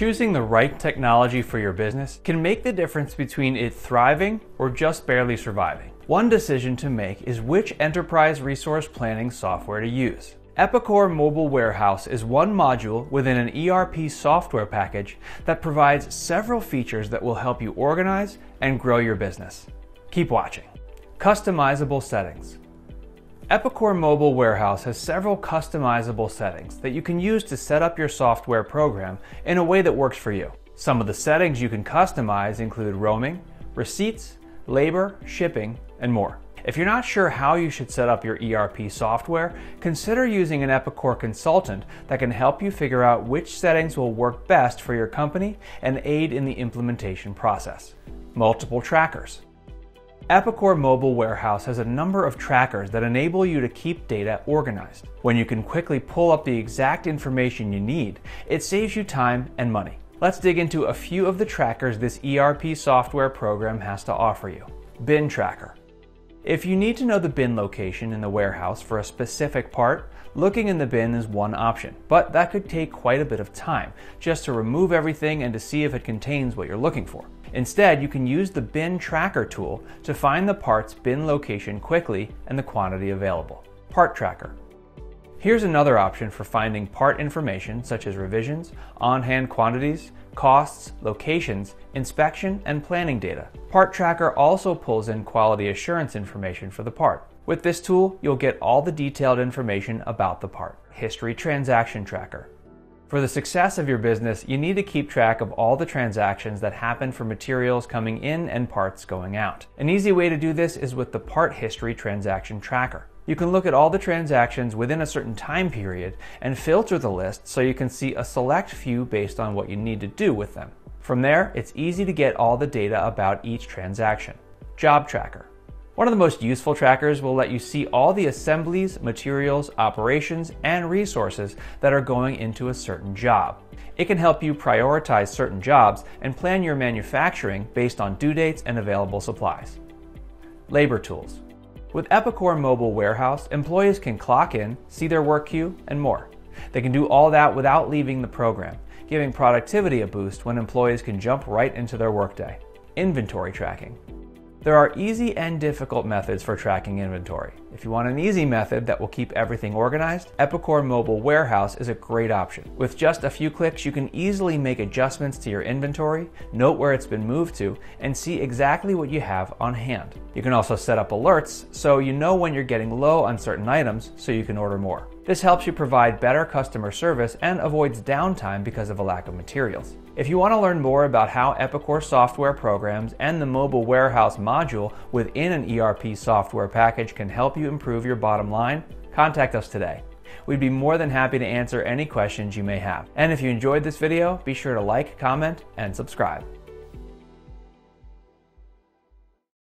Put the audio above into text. Choosing the right technology for your business can make the difference between it thriving or just barely surviving. One decision to make is which enterprise resource planning software to use. Epicor Mobile Warehouse is one module within an ERP software package that provides several features that will help you organize and grow your business. Keep watching. Customizable settings. Epicor Mobile Warehouse has several customizable settings that you can use to set up your software program in a way that works for you. Some of the settings you can customize include roaming, receipts, labor, shipping, and more. If you're not sure how you should set up your ERP software, consider using an Epicor consultant that can help you figure out which settings will work best for your company and aid in the implementation process. Multiple trackers. Epicor Mobile Warehouse has a number of trackers that enable you to keep data organized. When you can quickly pull up the exact information you need, it saves you time and money. Let's dig into a few of the trackers this ERP software program has to offer you. Bin tracker. If you need to know the bin location in the warehouse for a specific part, looking in the bin is one option, but that could take quite a bit of time just to remove everything and to see if it contains what you're looking for. Instead, you can use the bin tracker tool to find the part's bin location quickly and the quantity available. Part tracker. Here's another option for finding part information such as revisions, on-hand quantities, costs, locations, inspection, and planning data. Part tracker also pulls in quality assurance information for the part. With this tool, you'll get all the detailed information about the part. History transaction tracker. For the success of your business, you need to keep track of all the transactions that happen for materials coming in and parts going out. An easy way to do this is with the Part History Transaction Tracker. You can look at all the transactions within a certain time period and filter the list so you can see a select few based on what you need to do with them. From there, it's easy to get all the data about each transaction. Job Tracker. One of the most useful trackers will let you see all the assemblies, materials, operations, and resources that are going into a certain job. It can help you prioritize certain jobs and plan your manufacturing based on due dates and available supplies. Labor tools. With Epicor Mobile Warehouse, employees can clock in, see their work queue, and more. They can do all that without leaving the program, giving productivity a boost when employees can jump right into their workday. Inventory tracking. There are easy and difficult methods for tracking inventory. If you want an easy method that will keep everything organized, Epicor Mobile Warehouse is a great option. With just a few clicks, you can easily make adjustments to your inventory, note where it's been moved to, and see exactly what you have on hand. You can also set up alerts so you know when you're getting low on certain items so you can order more. This helps you provide better customer service and avoids downtime because of a lack of materials. If you want to learn more about how Epicor software programs and the Mobile Warehouse module within an ERP software package can help you improve your bottom line, contact us today. We'd be more than happy to answer any questions you may have. And if you enjoyed this video, be sure to like, comment, and subscribe.